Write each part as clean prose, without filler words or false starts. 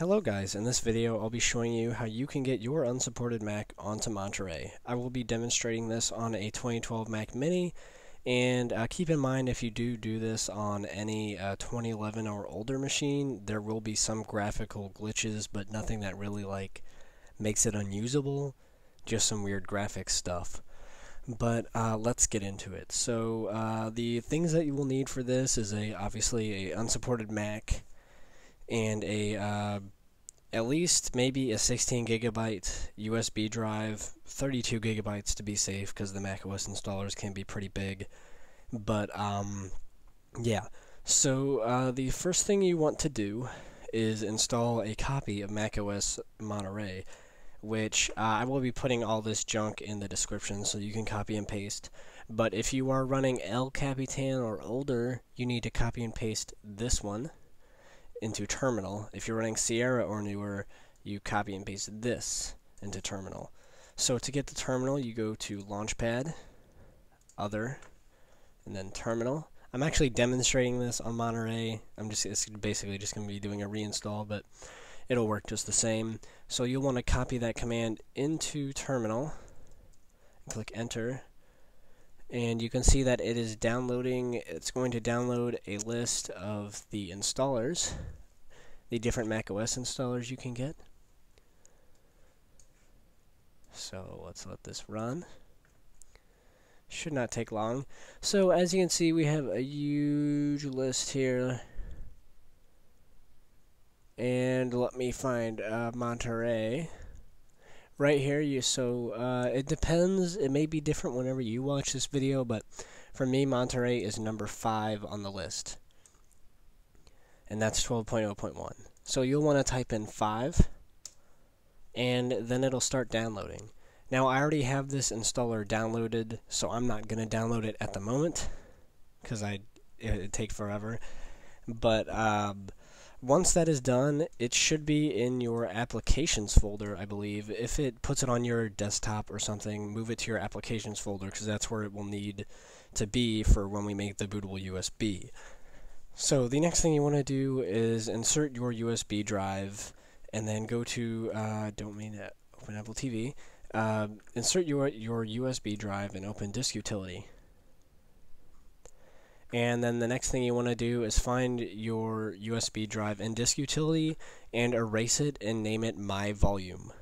Hello guys, in this video I'll be showing you how you can get your unsupported Mac onto Monterey. I will be demonstrating this on a 2012 Mac Mini, and keep in mind if you do this on any 2011 or older machine, there will be some graphical glitches, but nothing that really makes it unusable, just some weird graphic stuff. But let's get into it. So the things that you will need for this is obviously a unsupported Mac, and a at least maybe a 16GB USB drive, 32GB to be safe, because the macOS installers can be pretty big. But yeah, so the first thing you want to do is install a copy of macOS Monterey, which I will be putting all this junk in the description so you can copy and paste. But if you are running El Capitan or older, you need to copy and paste this one into terminal. If you're running Sierra or newer, you copy and paste this into terminal. So to get to terminal, you go to Launchpad, Other, and then Terminal. I'm actually demonstrating this on Monterey. It's basically just going to be doing a reinstall, but it'll work just the same. So you'll want to copy that command into terminal, and click Enter, and you can see that it is downloading. It's going to download a list of the installers, the different macOS installers you can get. So let's let this run. Should not take long. So as you can see, we have a huge list here, and let me find Monterey. Right here, it depends. It may be different whenever you watch this video, but for me, Monterey is number 5 on the list, and that's 12.0.1. So you'll want to type in 5, and then it'll start downloading. Now, I already have this installer downloaded, so I'm not going to download it at the moment because it'd take forever. But once that is done, it should be in your applications folder, I believe. If it puts it on your desktop or something, move it to your applications folder, because that's where it will need to be for when we make the bootable USB. So the next thing you want to do is insert your USB drive, and then go to, don't mean to open Apple TV, insert your USB drive and open Disk Utility. And then the next thing you want to do is find your USB drive in Disk Utility and erase it and name it My Volume.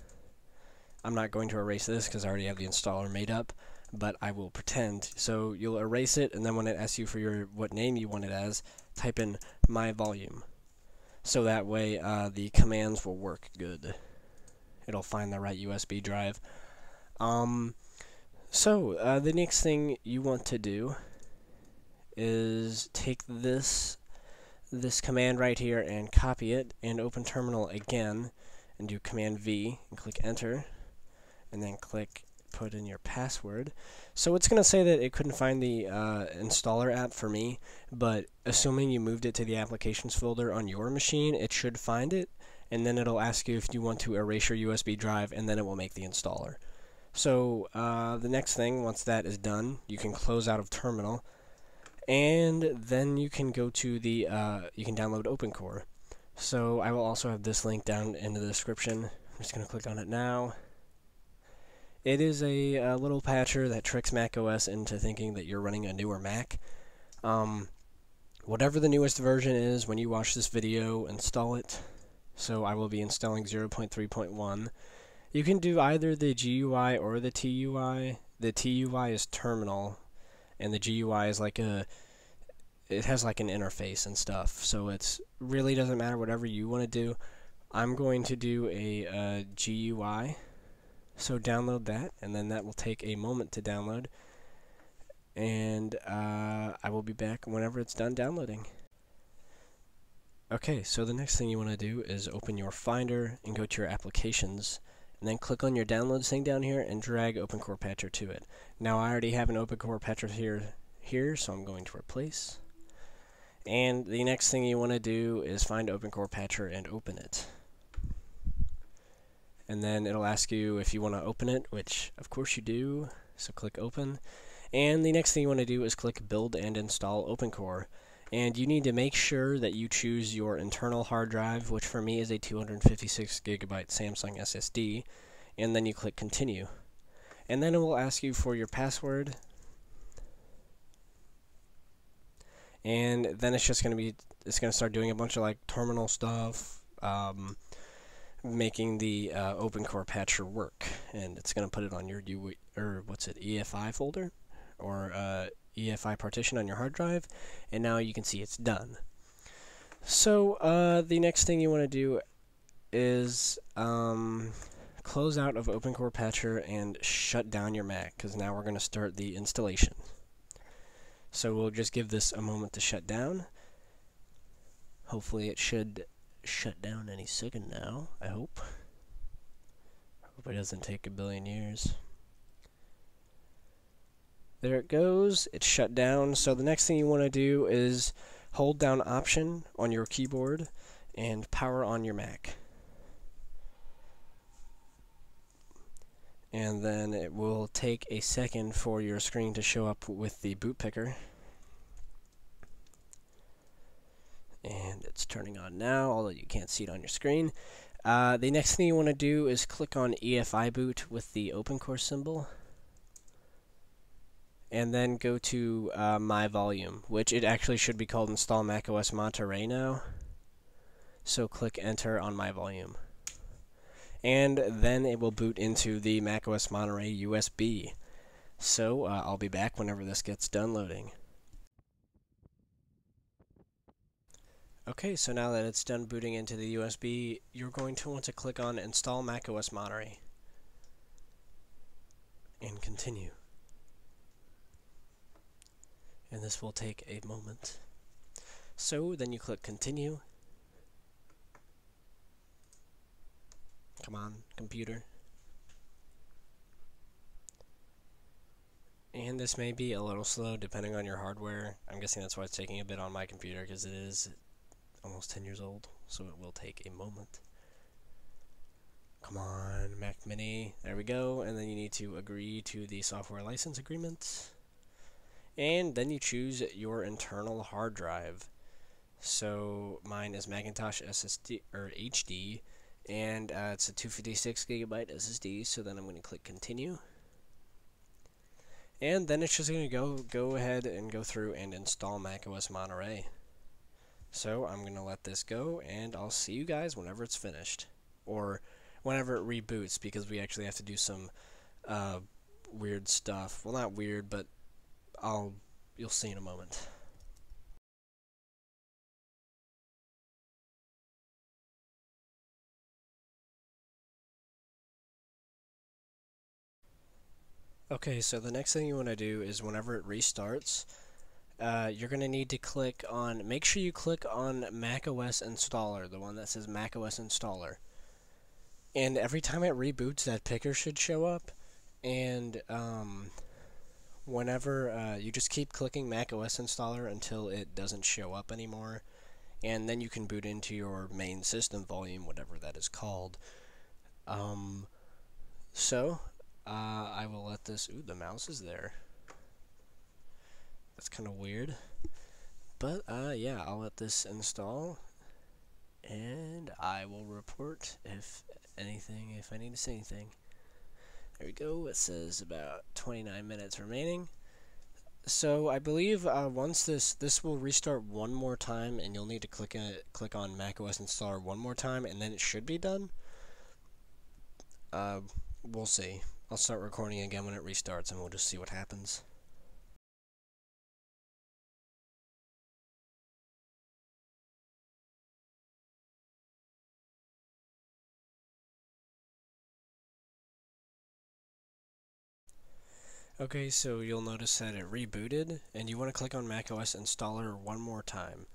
I'm not going to erase this because I already have the installer made up, but I will pretend. So you'll erase it, and then when it asks you for what name you want it as, type in My Volume. So that way the commands will work good. It'll find the right USB drive. So the next thing you want to do is take this command right here and copy it, and open terminal again and do command V and click Enter, and then put in your password. So it's going to say that it couldn't find the installer app for me, but assuming you moved it to the applications folder on your machine, it should find it, and then it'll ask you if you want to erase your USB drive, and then it will make the installer. So the next thing, once that is done, you can close out of terminal, and then you can go to the you can download OpenCore. So I will also have this link down in the description. I'm just going to click on it now. It is a little patcher that tricks macOS into thinking that you're running a newer Mac. Whatever the newest version is, when you watch this video, install it. So I will be installing 0.3.1. You can do either the GUI or the TUI. The TUI is terminal, and the GUI is it has an interface and stuff, so it's really doesn't matter whatever you want to do. I'm going to do a GUI, so download that, and then that will take a moment to download, and I will be back whenever it's done downloading. Okay, so the next thing you want to do is open your Finder and go to your Applications, and then click on your Downloads thing down here and drag OpenCore Patcher to it. Now I already have an OpenCore Patcher here, so I'm going to replace. And the next thing you want to do is find OpenCore Patcher and open it. And then it'll ask you if you want to open it, which of course you do, so click Open. And the next thing you want to do is click Build and Install OpenCore. and you need to make sure that you choose your internal hard drive, which for me is a 256GB Samsung SSD, and then you click continue. And then it will ask you for your password, and then it's just going to be, it's going to start doing a bunch of like terminal stuff, making the OpenCore Patcher work, and it's going to put it on your EFI folder or EFI partition on your hard drive, and now you can see it's done. So the next thing you want to do is close out of OpenCore Patcher and shut down your Mac, because now we're going to start the installation. So we'll just give this a moment to shut down. Hopefully it should shut down any second now, I hope. Hope it doesn't take a billion years. There it goes, it's shut down. So the next thing you want to do is hold down Option on your keyboard and power on your Mac. And then it will take a second for your screen to show up with the boot picker. And it's turning on now, although you can't see it on your screen. The next thing you want to do is click on EFI boot with the OpenCore symbol, and then go to My Volume, which it actually should be called Install macOS Monterey now. So click Enter on My Volume, and then it will boot into the macOS Monterey USB. So I'll be back whenever this gets done loading. Okay, so now that it's done booting into the USB, you're going to want to click on Install macOS Monterey and continue. And this will take a moment. So then you click continue. Come on, computer. And this may be a little slow depending on your hardware. I'm guessing that's why it's taking a bit on my computer, because it is almost 10 years old, so it will take a moment. Come on, Mac Mini. There we go. And then you need to agree to the software license agreement. And then you choose your internal hard drive. So mine is Macintosh SSD or HD, and it's a 256GB SSD. So then I'm going to click continue, and then it's just going to go ahead and go through and install macOS Monterey. So I'm going to let this go, and I'll see you guys whenever it's finished, or whenever it reboots, because we actually have to do some weird stuff. Well, not weird, but you'll see in a moment. Okay, so the next thing you want to do is whenever it restarts, you're going to need to click on, make sure you click on macOS Installer, the one that says macOS Installer. And every time it reboots, that picker should show up, and whenever you just keep clicking macOS Installer until it doesn't show up anymore, and then you can boot into your main system volume, whatever that is called. I will let this, ooh, the mouse is there. That's kind of weird. But yeah, I'll let this install, and I will report if I need to say anything. There we go, it says about 29 minutes remaining. So I believe once this will restart one more time, and you'll need to click on macOS Installer one more time, and then it should be done. We'll see. I'll start recording again when it restarts, and we'll just see what happens. Okay, so you'll notice that it rebooted, and you want to click on macOS Installer one more time,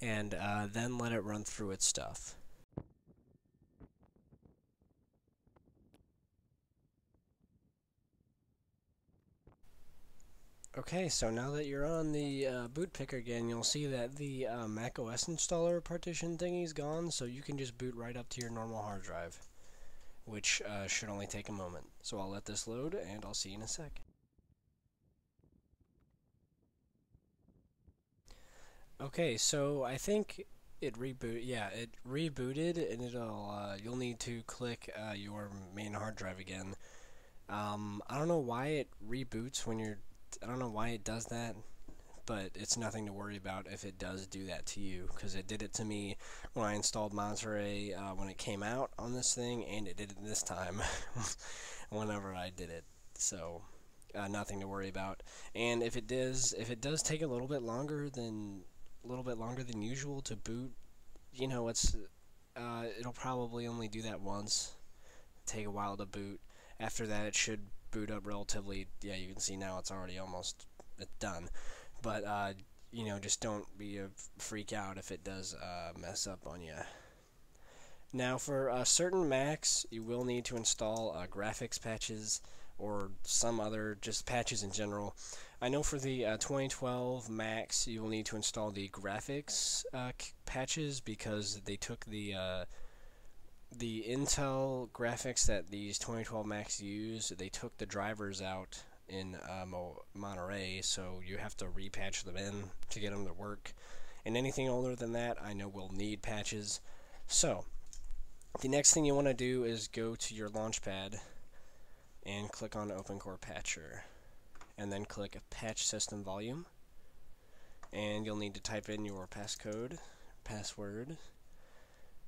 and then let it run through its stuff. Okay, so now that you're on the boot picker again, you'll see that the macOS Installer partition thingy's gone, so you can just boot right up to your normal hard drive, which should only take a moment. So I'll let this load, and I'll see you in a sec. Okay, so I think it rebooted. Yeah, it rebooted, and it'll you'll need to click your main hard drive again. I don't know why it reboots when you're. I don't know why it does that, but it's nothing to worry about if it does do that to you, because it did it to me when I installed Monterey when it came out on this thing, and it did it this time whenever I did it. So nothing to worry about. And if it does take a little bit longer than usual to boot, you know, it's it'll probably only do that once. Take a while to boot. After that, it should boot up relatively. Yeah, you can see now it's already almost done. But you know, just don't be a freak out if it does mess up on you. Now, for certain Macs, you will need to install graphics patches or some other just patches in general. I know for the 2012 Macs, you will need to install the graphics patches, because they took the Intel graphics that these 2012 Macs use. They took the drivers out in Monterey, so you have to repatch them in to get them to work. And anything older than that, I know will need patches. So the next thing you want to do is go to your Launchpad and click on OpenCore Patcher, and then click Patch System Volume, and you'll need to type in your password,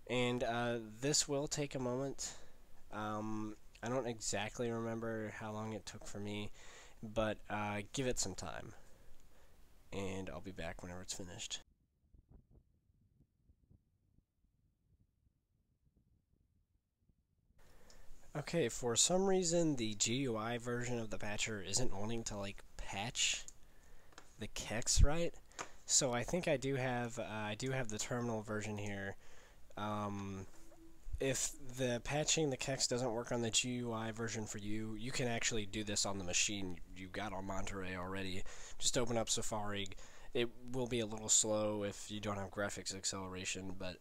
and this will take a moment. I don't exactly remember how long it took for me, but give it some time, and I'll be back whenever it's finished. Okay, for some reason the GUI version of the patcher isn't wanting to like patch the KEX right, so I think I do have the terminal version here. If the patching the KEX doesn't work on the GUI version for you, you can actually do this on the machine you got on Monterey already. Just open up Safari. It will be a little slow if you don't have graphics acceleration, but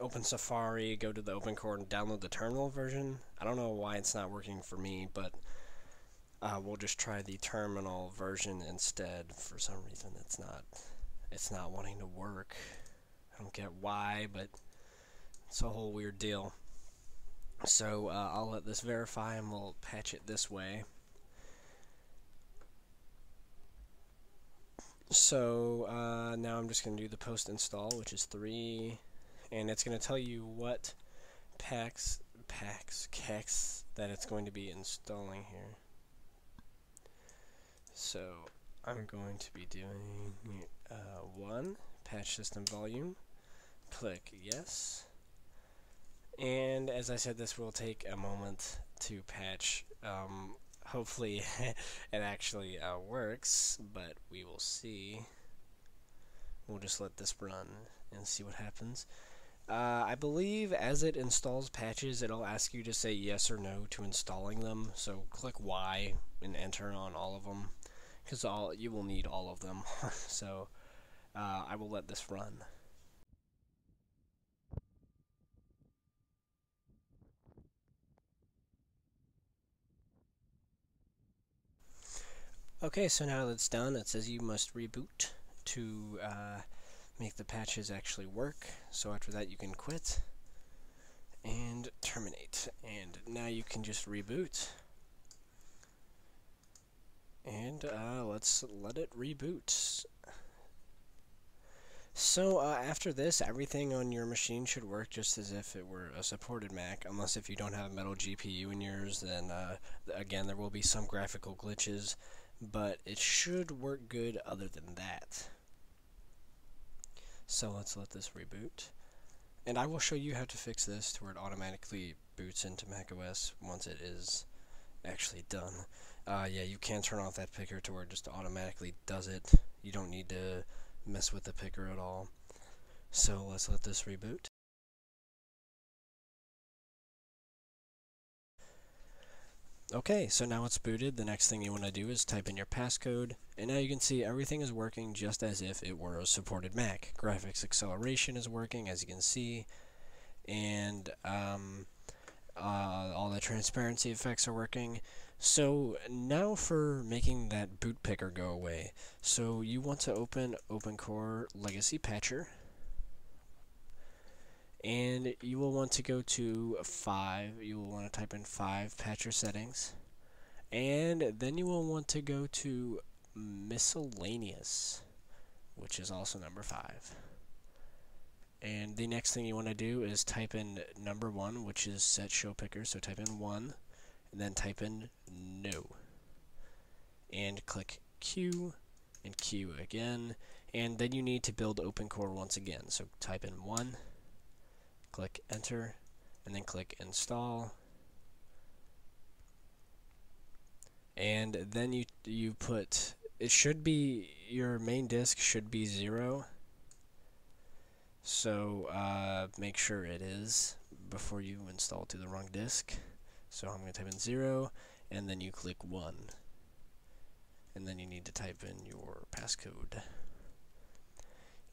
open Safari, go to the OpenCore, and download the terminal version. I don't know why it's not working for me, but we'll just try the terminal version instead. For some reason, it's not wanting to work. I don't get why, but it's a whole weird deal. So I'll let this verify, and we'll patch it this way. So now I'm just going to do the post install, which is 3. And it's going to tell you what KEX that it's going to be installing here. So I'm going to be doing 1, patch system volume, click yes. And as I said, this will take a moment to patch. Hopefully it actually works, but we will see. We'll just let this run and see what happens. I believe as it installs patches, it'll ask you to say yes or no to installing them. So click Y and enter on all of them, because you will need all of them. So I will let this run. Okay, so now that's done, it says you must reboot to make the patches actually work. So after that, you can quit and terminate, and now you can just reboot, and let's let it reboot. So after this, everything on your machine should work just as if it were a supported Mac, unless if you don't have a metal GPU in yours, then again, there will be some graphical glitches, but it should work good other than that. So let's let this reboot, and I will show you how to fix this to where it automatically boots into macOS once it is actually done. Yeah, you can turn off that picker to where it just automatically does it. You don't need to mess with the picker at all. So let's let this reboot. Okay, so now it's booted. The next thing you want to do is type in your passcode, and now you can see everything is working just as if it were a supported Mac. Graphics acceleration is working, as you can see, and all the transparency effects are working. So now for making that boot picker go away. So you want to open OpenCore Legacy Patcher, and you will want to go to 5. You will want to type in 5 patcher settings, and then you will want to go to miscellaneous, which is also number 5. And the next thing you want to do is type in number 1, which is set show picker. So type in 1, and then type in no, and click Q and Q again, and then you need to build OpenCore once again. So type in 1, click enter, and then click install, and then you put, it should be, your main disk should be 0. So make sure it is before you install to the wrong disk. So I'm going to type in 0, and then you click 1, and then you need to type in your passcode,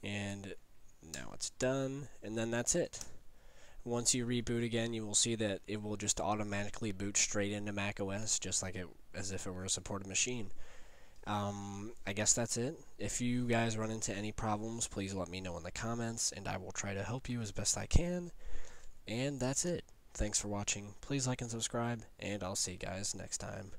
and now it's done, and then that's it. Once you reboot again, you will see that it will just automatically boot straight into macOS, just like it, as if it were a supported machine. I guess that's it. If you guys run into any problems, please let me know in the comments, and I will try to help you as best I can. And that's it. Thanks for watching. Please like and subscribe, and I'll see you guys next time.